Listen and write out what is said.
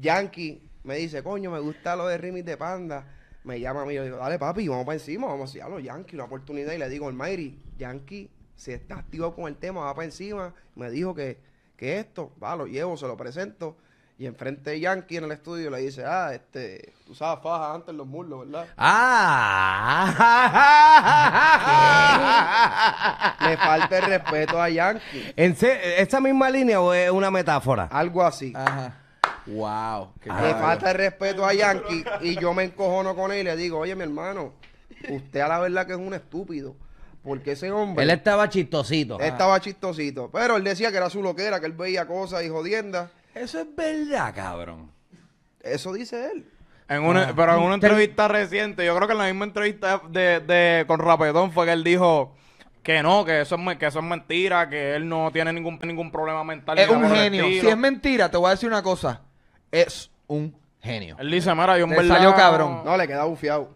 Yankee me dice, coño, me gusta lo de remix de Panda. Me llama a mí, yo digo, dale papi, vamos para encima, vamos a los Yankees, una oportunidad. Y le digo, Almighty, Yankee se está activo con el tema, va para encima. Me dijo que esto, va, lo llevo, se lo presento. Y enfrente de Yankee en el estudio le dice, ah, tú usabas faja antes en los muslos, ¿verdad? ¡Ah! Le falta el respeto a Yankee. ¿Esta misma línea o es una metáfora? Algo así. Ajá. Wow. Le falta el respeto a Yankee y yo me encojono con él y le digo, oye, mi hermano, usted a la verdad que es un estúpido. Porque ese hombre... Él estaba chistosito. Estaba chistosito. Pero él decía que era su loquera, que él veía cosas y jodiendas. Eso es verdad, cabrón. Eso dice él. En una, pero en una entrevista reciente, yo creo que en la misma entrevista con Rapetón fue que él dijo que no, que eso es mentira, que él no tiene ningún problema mental. Es un genio. Si es mentira, te voy a decir una cosa. Es un genio. Él dice, mira, yo en verdad... salió cabrón. No, le queda bufiado.